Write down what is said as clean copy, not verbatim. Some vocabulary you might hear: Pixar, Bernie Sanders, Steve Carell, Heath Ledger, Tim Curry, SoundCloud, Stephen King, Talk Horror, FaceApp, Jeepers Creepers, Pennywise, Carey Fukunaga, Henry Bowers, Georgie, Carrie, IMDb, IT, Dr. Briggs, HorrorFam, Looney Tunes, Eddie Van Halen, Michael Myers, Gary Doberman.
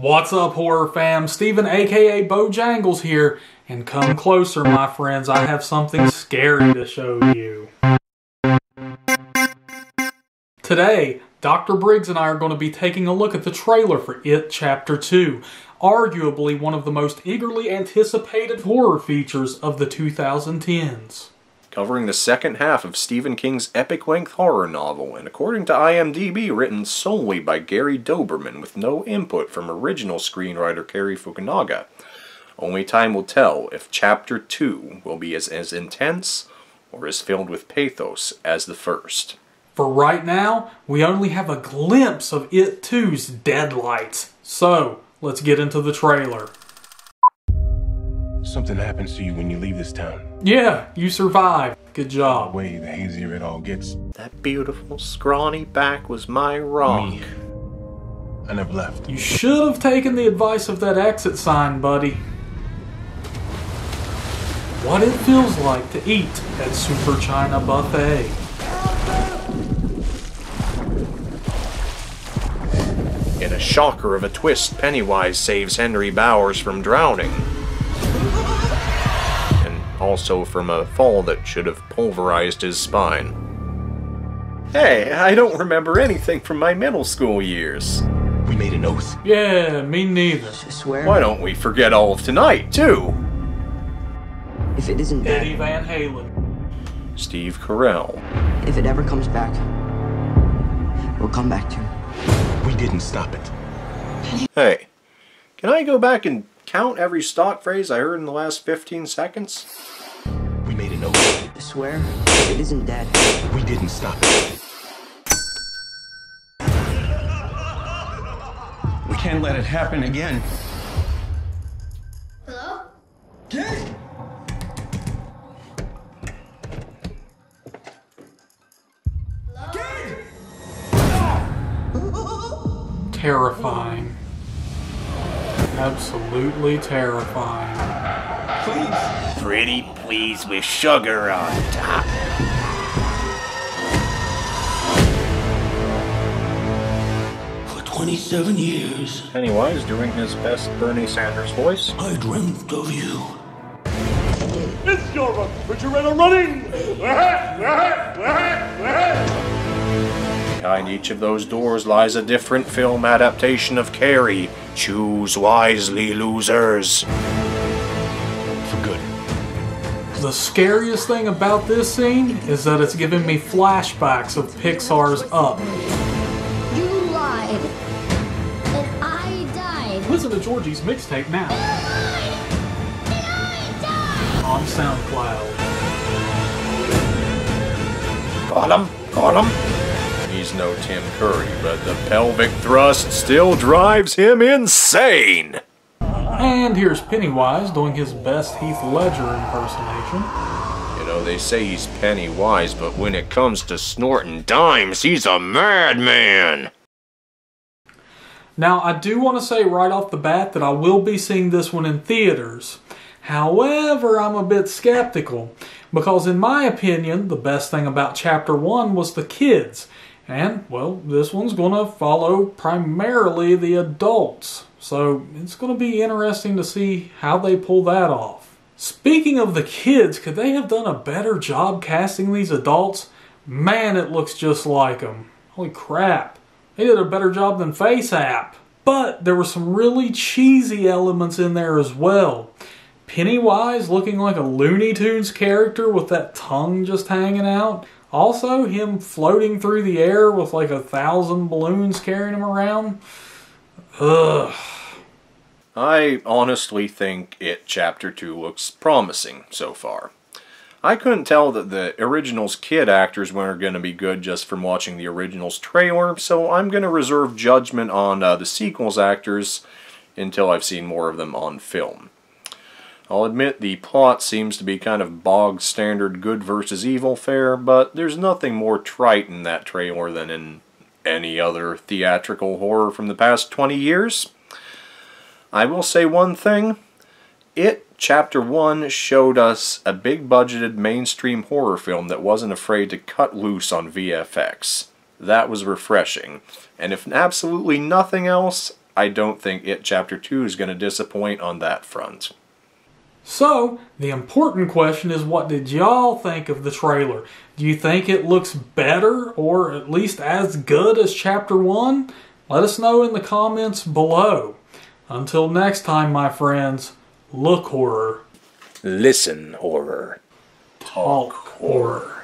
What's up, horror fam? Stephen, aka Bojangles here, and come closer, my friends. I have something scary to show you. Today, Dr. Briggs and I are going to be taking a look at the trailer for IT Chapter 2, arguably one of the most eagerly anticipated horror features of the 2010s. Covering the second half of Stephen King's epic-length horror novel, and according to IMDb, written solely by Gary Doberman with no input from original screenwriter Carey Fukunaga. Only time will tell if Chapter 2 will be as intense or as filled with pathos as the first. For right now, we only have a glimpse of IT 2's deadlights. So, let's get into the trailer. Something happens to you when you leave this town. Yeah, you survive. Good job. The way the hazier it all gets. That beautiful, scrawny back was my rock. Me. I never left. You should have taken the advice of that exit sign, buddy. What it feels like to eat at Super China Buffet. In a shocker of a twist, Pennywise saves Henry Bowers from drowning. Also from a fall that should have pulverized his spine. Hey, I don't remember anything from my middle school years. We made an oath. Yeah, me neither. I swear. Why don't we forget all of tonight, too? If it isn't Eddie Van Halen. Steve Carell. If it ever comes back, we'll come back to you. We didn't stop it. Hey, can I go back and count every stock phrase I heard in the last 15 seconds? We made an oath. I swear, it isn't dead. We didn't stop it. We can't let it happen again. Hello? Kid? Hello? Kid? Oh! Terrifying. Absolutely terrifying. Please. Pretty please with sugar on top. For 27 years. Pennywise doing his best Bernie Sanders voice. I dreamt of you. It's your refrigerator running! Behind each of those doors lies a different film adaptation of Carrie. Choose wisely, losers. For good. The scariest thing about this scene is that it's giving me flashbacks of Pixar's Up. You lied. And I died. Listen to Georgie's mixtape now. You lied. And I died. On SoundCloud. Got him. Got him. He's no Tim Curry, but the pelvic thrust still drives him insane! And here's Pennywise doing his best Heath Ledger impersonation. You know, they say he's Pennywise, but when it comes to snorting dimes, he's a madman! Now, I do want to say right off the bat that I will be seeing this one in theaters. However, I'm a bit skeptical, because in my opinion, the best thing about Chapter 1 was the kids. And, well, this one's going to follow primarily the adults. So, it's going to be interesting to see how they pull that off. Speaking of the kids, could they have done a better job casting these adults? Man, it looks just like them. Holy crap. They did a better job than FaceApp. But there were some really cheesy elements in there as well. Pennywise looking like a Looney Tunes character with that tongue just hanging out. Also, him floating through the air with like 1,000 balloons carrying him around. Ugh. I honestly think IT Chapter 2 looks promising so far. I couldn't tell that the original's kid actors weren't going to be good just from watching the original's trailer, so I'm going to reserve judgment on the sequel's actors until I've seen more of them on film. I'll admit the plot seems to be kind of bog standard good versus evil fare, but there's nothing more trite in that trailer than in any other theatrical horror from the past 20 years. I will say one thing. IT Chapter 1 showed us a big budgeted mainstream horror film that wasn't afraid to cut loose on VFX. That was refreshing. And if absolutely nothing else, I don't think It Chapter 2 is going to disappoint on that front. So, the important question is, what did y'all think of the trailer? Do you think it looks better, or at least as good as Chapter 1? Let us know in the comments below. Until next time, my friends, look horror. Listen horror. Talk horror.